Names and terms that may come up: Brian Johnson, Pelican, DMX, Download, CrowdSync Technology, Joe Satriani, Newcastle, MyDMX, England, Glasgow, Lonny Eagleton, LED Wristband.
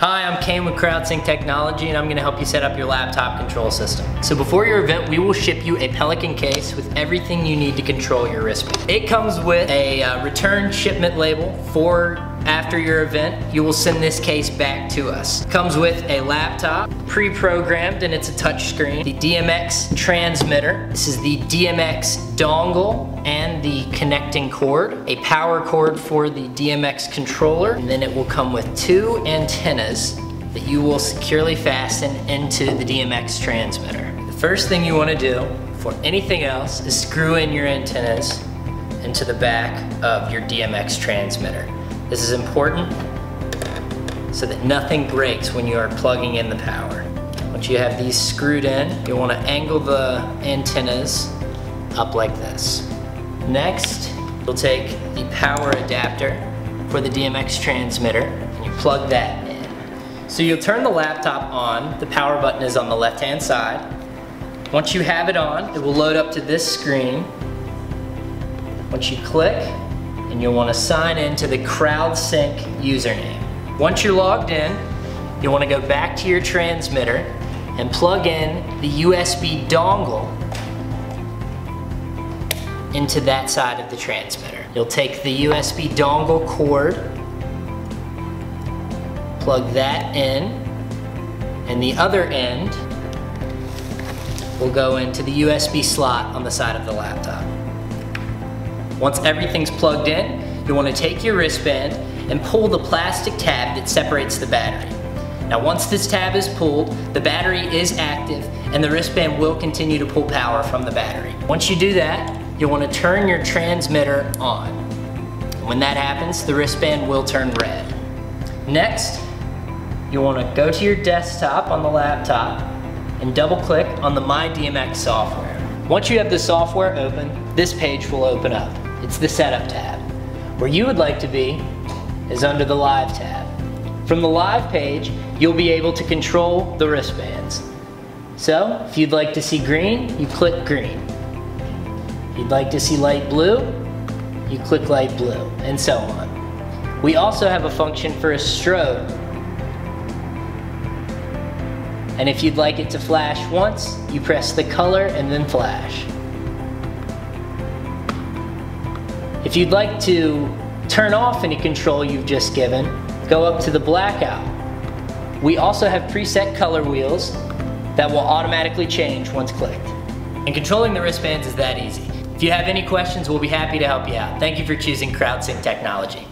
Hi, I'm Kane with CrowdSync Technology, and I'm gonna help you set up your laptop control system. So before your event, we will ship you a Pelican case with everything you need to control your wristband. It comes with a return shipment label for after your event. You will send this case back to us. Comes with a laptop, pre-programmed, and it's a touch screen. The DMX transmitter. This is the DMX dongle and the connecting cord, a power cord for the DMX controller, and then it will come with two antennas that you will securely fasten into the DMX transmitter. The first thing you want to do, before anything else, is screw in your antennas into the back of your DMX transmitter. This is important so that nothing breaks when you are plugging in the power. Once you have these screwed in, you'll want to angle the antennas up like this. Next, you'll take the power adapter for the DMX transmitter and you plug that in. So you'll turn the laptop on. The power button is on the left-hand side. Once you have it on, it will load up to this screen. Once you click, and you'll want to sign in to the CrowdSync username. Once you're logged in, you'll want to go back to your transmitter and plug in the USB dongle into that side of the transmitter. You'll take the USB dongle cord, plug that in, and the other end will go into the USB slot on the side of the laptop. Once everything's plugged in, you'll want to take your wristband and pull the plastic tab that separates the battery. Now once this tab is pulled, the battery is active and the wristband will continue to pull power from the battery. Once you do that, you'll want to turn your transmitter on. When that happens, the wristband will turn red. Next, you'll want to go to your desktop on the laptop and double click on the MyDMX software. Once you have the software open, this page will open up. It's the setup tab. Where you would like to be is under the live tab. From the live page, you'll be able to control the wristbands. So if you'd like to see green, you click green. If you'd like to see light blue, you click light blue, and so on. We also have a function for a strobe. And if you'd like it to flash once, you press the color and then flash. If you'd like to turn off any control you've just given, go up to the blackout. We also have preset color wheels that will automatically change once clicked. And controlling the wristbands is that easy. If you have any questions, we'll be happy to help you out. Thank you for choosing CrowdSync Technology.